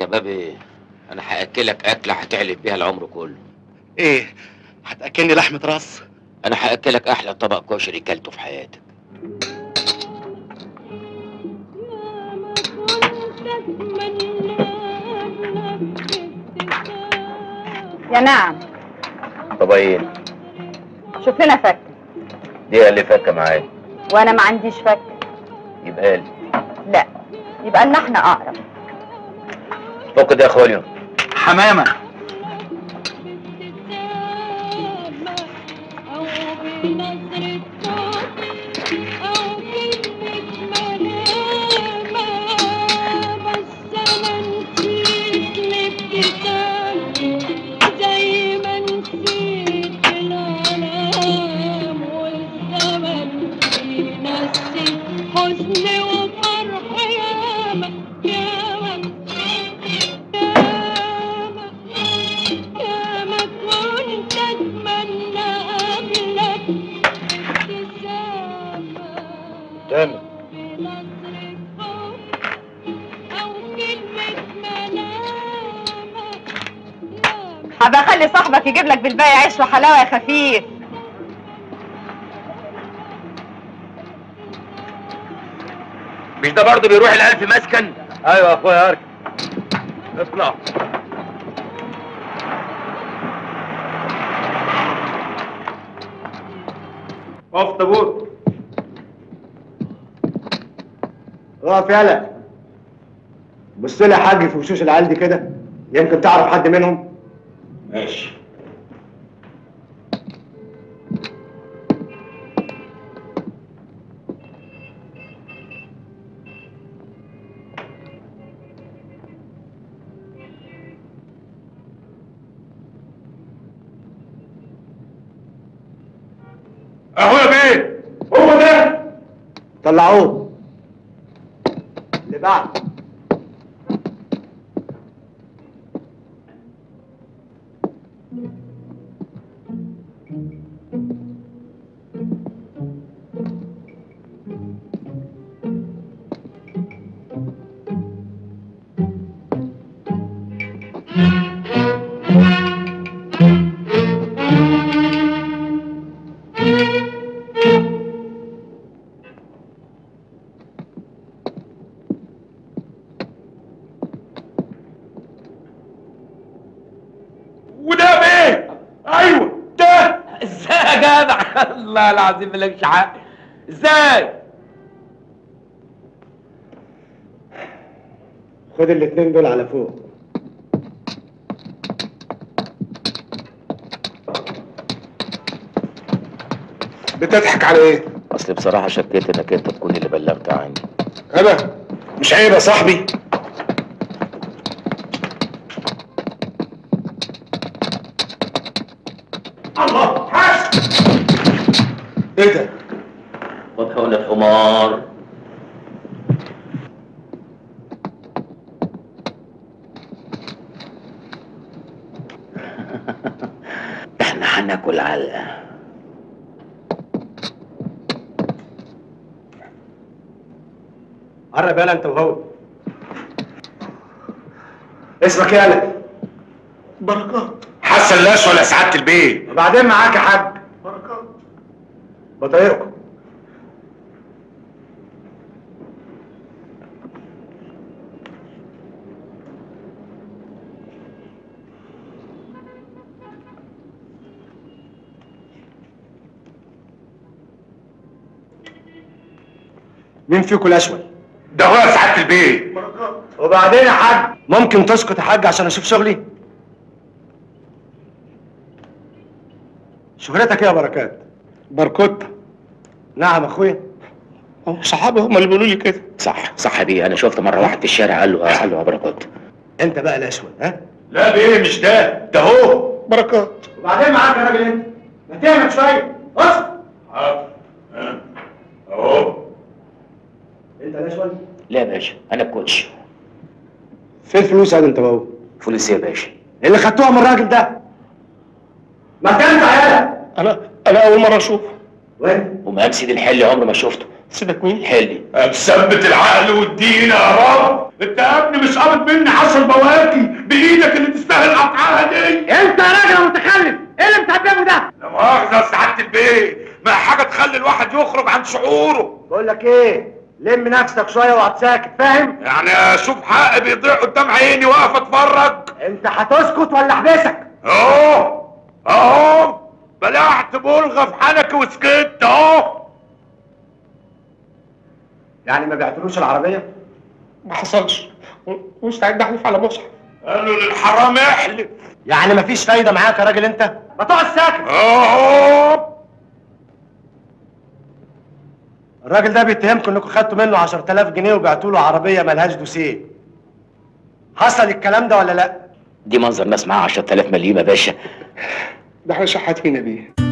كبابي، انا هاكلك اكله هتعلب بيها العمر كله. ايه هتاكلني؟ لحمه راس. انا هاكلك احلى طبق كشري كلته في حياتك. يا نعم. طبيعي. شوف لنا فكه. دي قال لي فكه معايا. وانا ما عنديش فكه. يبقى قال. لا يبقى ان احنا اقرب. فكه يا خوليو. حمامه. هبقى اخلي صاحبك يجيب لك بالباقي عيش وحلاوه يا خفيف. مش ده برضه بيروح الألف مسكن؟ ايوه يا اخويا اركب. اطلع. اقف طابور. اقف يالا. بص لي يا حاج في وشوش العيال دي كده، يمكن تعرف حد منهم. ماشي. اخويا بيه هو ده، طلعوه. اللي بعده والله العظيم مالكش حق. ازاي؟ خد الاتنين دول على فوق. بتضحك على ايه؟ اصل بصراحه شكيت انك انت تكون اللي بلغت عني. انا مش عيب يا صاحبي. الله حسن. ايه ده؟ مضحون الحمار. احنا هناكل علقة. قرب يالا انت وهو. اسمك يالا؟ بركات. حسن لاش ولا سعادة البيت. وبعدين معاك يا حاج. بطايقكم. مين فيكم الاشول؟ ده هو سعادة البيت. بركات. وبعدين يا حاج ممكن تسكت يا حاج عشان اشوف شغلي؟ شغلتك ايه يا بركات؟ بركوتة. نعم اخويا. صحابي هم اللي بيقولوا لي كده. صح بيه، انا شفت مره واحد في الشارع قال له يا بركوتة. انت بقى الاسود ها؟ لا بيه مش ده هو بركات. وبعدين معاك يا راجل انت، ما تهمك شويه. بص حاضر اهو. انت الاسود؟ لا يا باشا انا الكوتش. فين الفلوس يا انت بقى؟ فلوس يا باشا اللي خدتوها من الراجل ده. ما ترجع يالا. انا اول مره اشوفه. وين؟ ومقام سيد الحلي عمري ما شفته. سيدك مين؟ الحلي. ثبت العقل والدين يا رب. انت يا ابني مش قابض مني 10 بواكي بايدك اللي تستاهل قطعها دي. انت يا راجل يا متخلف، ايه اللي بتحببه ده؟ لا مؤاخذه يا سعاده البيه، ما حاجه تخلي الواحد يخرج عن شعوره. بقول لك ايه؟ لم نفسك شويه وهتساكت، فاهم؟ يعني اشوف حقي بيضيع قدام عيني واقف اتفرج؟ انت هتسكت ولا احبسك؟ اهو اهو بلعت بلغه في حنكي وسكت اهو. يعني ما بعتلوش العربيه؟ ما حصلش، ومستعد احلف على مصحف. قالوا للحرام احلف. يعني مفيش فايده معاك يا راجل انت؟ ما تقعد ساكت. اهو الراجل ده بيتهمكم انكم خدتوا منه 10,000 جنيه وبعتوا له عربيه مالهاش دوسيه. حصل الكلام ده ولا لا؟ دي منظر ناس معاها 10,000 مليم يا باشا. ده احنا شحاتين بيه.